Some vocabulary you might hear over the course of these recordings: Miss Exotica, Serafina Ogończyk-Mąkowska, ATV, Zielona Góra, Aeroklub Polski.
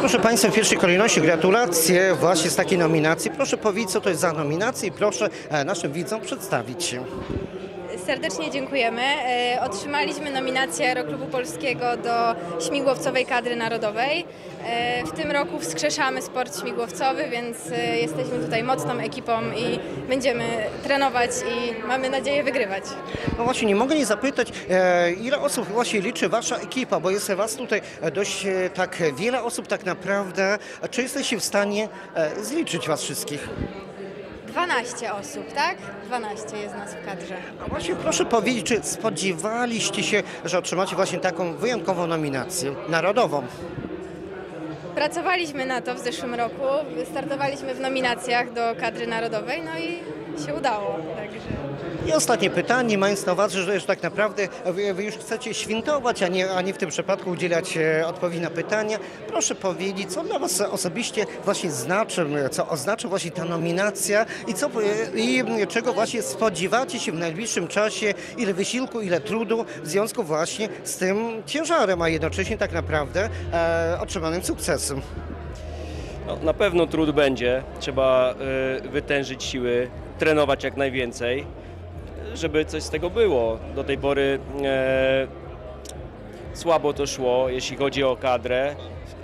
Proszę Państwa, w pierwszej kolejności gratulacje właśnie z takiej nominacji. Proszę powiedzieć, co to jest za nominacja i proszę naszym widzom przedstawić się. Serdecznie dziękujemy. Otrzymaliśmy nominację Aeroklubu Polskiego do śmigłowcowej kadry narodowej. W tym roku wskrzeszamy sport śmigłowcowy, więc jesteśmy tutaj mocną ekipą i będziemy trenować i mamy nadzieję wygrywać. No właśnie, nie mogę nie zapytać, ile osób właśnie liczy Wasza ekipa, bo jest Was tutaj dość tak wiele osób tak naprawdę. Czy jesteście w stanie zliczyć Was wszystkich? 12 osób, tak? 12 jest nas w kadrze. A właśnie proszę powiedzieć, czy spodziewaliście się, że otrzymacie właśnie taką wyjątkową nominację narodową? Pracowaliśmy na to w zeszłym roku, startowaliśmy w nominacjach do kadry narodowej, no i się udało. Także. I ostatnie pytanie, mając na uwadze, że już tak naprawdę wy już chcecie świętować, a nie w tym przypadku udzielać odpowiedzi na pytania. Proszę powiedzieć, co dla Was osobiście właśnie znaczy, co oznacza właśnie ta nominacja i czego właśnie spodziewacie się w najbliższym czasie, ile wysiłku, ile trudu w związku właśnie z tym ciężarem, a jednocześnie tak naprawdę otrzymanym sukcesem. No, na pewno trud będzie, trzeba wytężyć siły, trenować jak najwięcej, żeby coś z tego było. Do tej pory słabo to szło, jeśli chodzi o kadrę.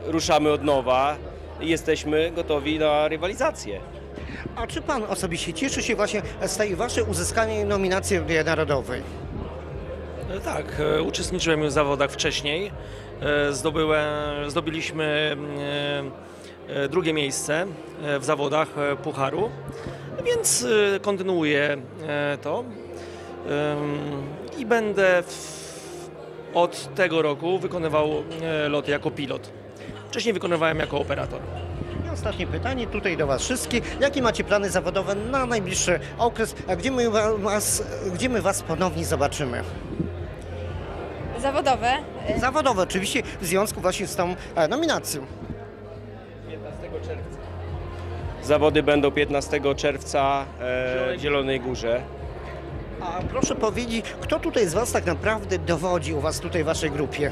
Ruszamy od nowa i jesteśmy gotowi na rywalizację. A czy Pan osobiście cieszy się właśnie z tej Waszej uzyskanej nominacji narodowej? Tak, uczestniczyłem już w zawodach wcześniej. Zdobyliśmy drugie miejsce w zawodach Pucharu, więc kontynuuję to i będę od tego roku wykonywał loty jako pilot. Wcześniej wykonywałem jako operator. I ostatnie pytanie tutaj do Was wszystkich. Jakie macie plany zawodowe na najbliższy okres? A gdzie my Was ponownie zobaczymy? Zawodowe. Zawodowe, oczywiście w związku właśnie z tą nominacją. 15 czerwca. Zawody będą 15 czerwca w Zielonej Górze. A proszę powiedzieć, kto tutaj z Was tak naprawdę dowodzi u Was tutaj w Waszej grupie?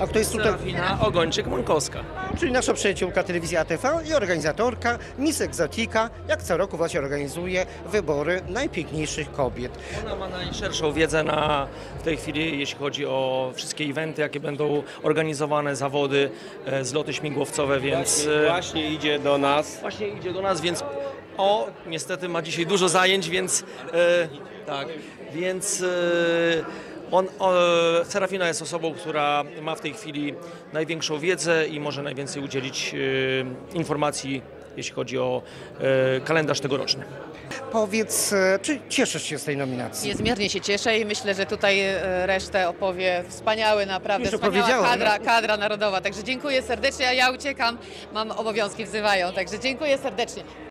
A kto jest tutaj? Serafina Ogończyk-Mąkowska. Czyli nasza przyjaciółka Telewizja ATV i organizatorka Miss Exotica, jak co roku właśnie organizuje wybory najpiękniejszych kobiet. Ona ma najszerszą wiedzę w tej chwili, jeśli chodzi o wszystkie eventy, jakie będą organizowane, zawody, zloty śmigłowcowe, więc... Właśnie idzie do nas. Właśnie idzie do nas, więc... O, niestety ma dzisiaj dużo zajęć, więc... Tak, więc... Serafina jest osobą, która ma w tej chwili największą wiedzę i może najwięcej udzielić informacji, jeśli chodzi o kalendarz tegoroczny. Powiedz, czy cieszysz się z tej nominacji? Niezmiernie się cieszę i myślę, że tutaj resztę opowie wspaniała kadra narodowa. Także dziękuję serdecznie, a ja uciekam, mam obowiązki, wzywają. Także dziękuję serdecznie.